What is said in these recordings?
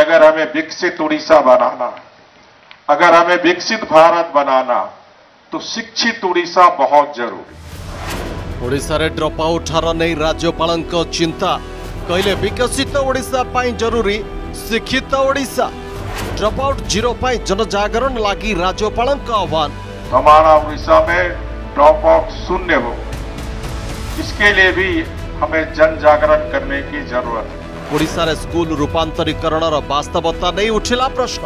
अगर हमें विकसित उड़ीसा बनाना, अगर हमें विकसित भारत बनाना, तो शिक्षित उड़ीसा बहुत जरूरी। ओडिशा रे ड्रॉप आउट हार नहीं राज्यपाल चिंता कहले विकसित ओडिशा पाई जरूरी शिक्षित ओडिशा। ड्रॉप आउट जीरो पाई जनजागरण लगी राज्यपाल आह्वान। हमारा उड़ीसा में ड्रॉप आउट शून्य हो, इसके लिए भी हमें जन जागरण करने की जरूरत है। ओडिशा रे स्कूल रूपांतरीकरण वास्तवता नहीं उठिला प्रश्न।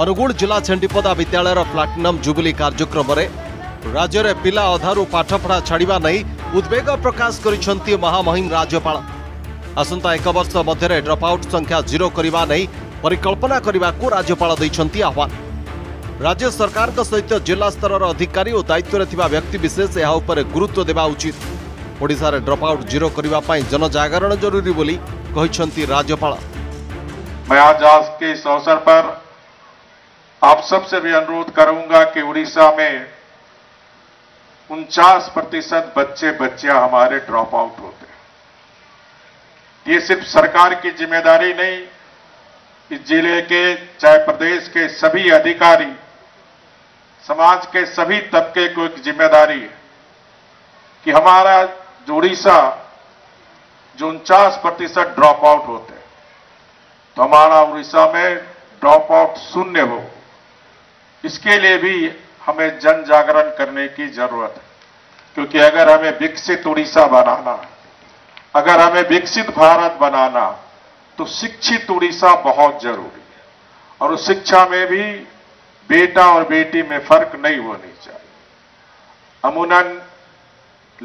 अनुगुण जिला छेंडीपदा विद्यालय प्लाटिनम जुबली कार्यक्रम में राज्य में पिला अधारू पाठपढ़ा छाड़ा नहीं उद्वेग प्रकाश कर महामहिम राज्यपाल। आसंता एक वर्ष मध्य ड्रॉप आउट संख्या जीरो करने नहीं परिकल्पना करने को राज्यपाल देइछंती आह्वान। राज्य सरकार सहित जिला स्तर अधिकारी और दायित्व व्यक्तिविशेष यहाँ पर गुरुत्व देवा उचित। ओडिशा में ड्रॉप आउट जीरो करने जनजागरण जरूरी राज्यपाल। मैं आज के इस अवसर पर आप सबसे भी अनुरोध करूंगा कि उड़ीसा में 49% बच्चे हमारे ड्रॉप आउट होते हैं। ये सिर्फ सरकार की जिम्मेदारी नहीं, इस जिले के चाहे प्रदेश के सभी अधिकारी, समाज के सभी तबके को एक जिम्मेदारी है कि हमारा जो उड़ीसा जो 49% ड्रॉप आउट होते हैं, तो हमारा उड़ीसा में ड्रॉप आउट शून्य हो, इसके लिए भी हमें जन जागरण करने की जरूरत है। क्योंकि अगर हमें विकसित उड़ीसा बनाना, अगर हमें विकसित भारत बनाना, तो शिक्षित उड़ीसा बहुत जरूरी है। और उस शिक्षा में भी बेटा और बेटी में फर्क नहीं होनी चाहिए। अमूमन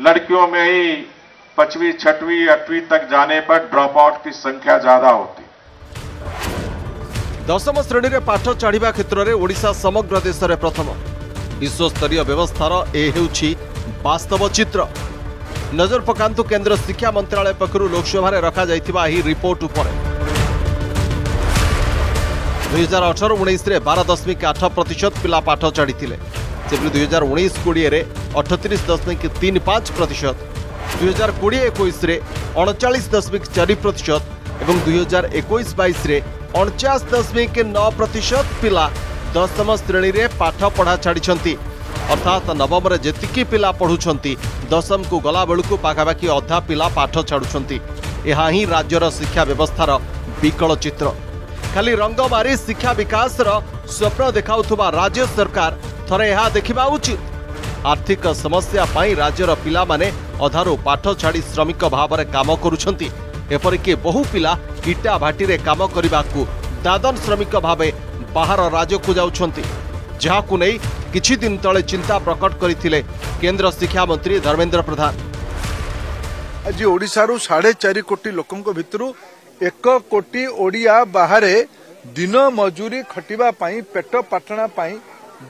लड़कियों में ही 5वीं 6वीं 8वीं तक जाने पर ड्रॉप आउट की संख्या ज्यादा होती है। 10वीं श्रेणी में पाठ चढ़ा क्षेत्र में ओडिशा समग्र देश में प्रथम। विश्वस्तरीय व्यवस्थार यह वास्तव चित्र नजर पकांतु केंद्र शिक्षा मंत्रालय पक्षर लोकसभा रखा जाइथिबा ही रिपोर्ट उपर। 2018-19 में 12.8% पिला पाठ चढ़ी, 2019-20 में 38.35%, 2020-21 में 39.4% और 2021-22 में 49.9% पिला 10वीं श्रेणी में पाठ पढ़ा छाड़ी। अर्थात नवम रे जेतिकी पिला पढ़ुछंती, 10वीं को गला बेलू पाखापाखि अधा पिला पाठ छाड़ुछंती। यह ही राज्यर शिक्षा व्यवस्थार विकल चित्र। खाली रंग मारी शिक्षा विकास स्वप्न देखाउथुबा राज्य सरकार थरे यह देखा उचित। आर्थिक समस्या पाई राज्यर पिलामाने अधारू पाठ छाड़ी श्रमिक भाव में काम करुछंती। एपरिके बहु पिला इटा भाटी रे काम करने दादन श्रमिक भावे बाहर राज्य को जाउछंती। जहाकु नै किछि दिन तले चिंता प्रकट करथिले केंद्र शिक्षा मंत्री धर्मेंद्र प्रधान। आज ओडिशारू 4.5 कोटी लोकंक भितरू 1 कोटी ओडिया बाहरे दिन मजूरी खटिबा पाई पेट पाटना पाई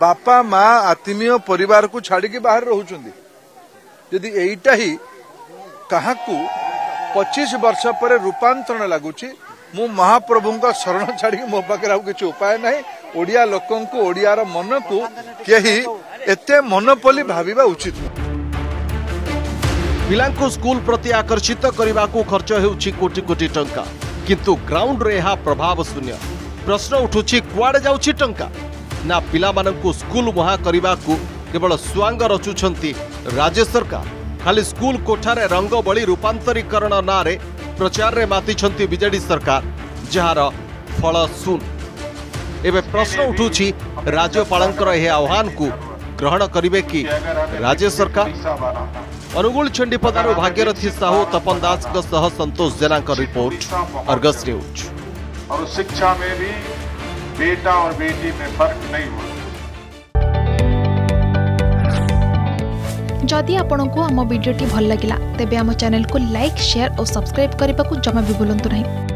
बापा माँ आत्मीय परिवार को छाड़ी के बाहर रहउछंती। यदि एटा ही काहाकू 25 वर्ष पर रूपांतरण लगुच, मु महाप्रभु शरण छाड़ी मो पाखे आउ कि उपाय ना। ओडिया लोकन को ओडियार मन को कही एते मनोपली भाविबा उचित। पिलांको स्कूल प्रति आकर्षित करने को खर्च होउछि कोटी कोटी टंका, किंतु ग्राउंड रे हा प्रभाव शून्य। प्रश्न उठुछि कुआडे जाउछि टंका? ना पिलामानंको स्कूल मुहा करने को केवल स्वांग रचुछंती राज्य सरकार। खाली स्कूल कोठार रंग बली रूपांतरीकरण ना रे प्रचार रे माती बीजेडी सरकार, जार फल सुन। एवं प्रश्न उठुछि राज्यपाल यह आह्वान को ग्रहण करे कि राज्य सरकार। अनुगुल छेंडीपदारू Bhagyarathi Sahu Tapan Das Santosh Jena report, Argus news. और शिक्षा में भी बेटा और बेटी में फर्क नहीं हो। जदि आपंक आम भिड्टे भल लगा तेब आम चैनल को लाइक, शेयर और सब्सक्राइब करने को जमा भी भूलु ना।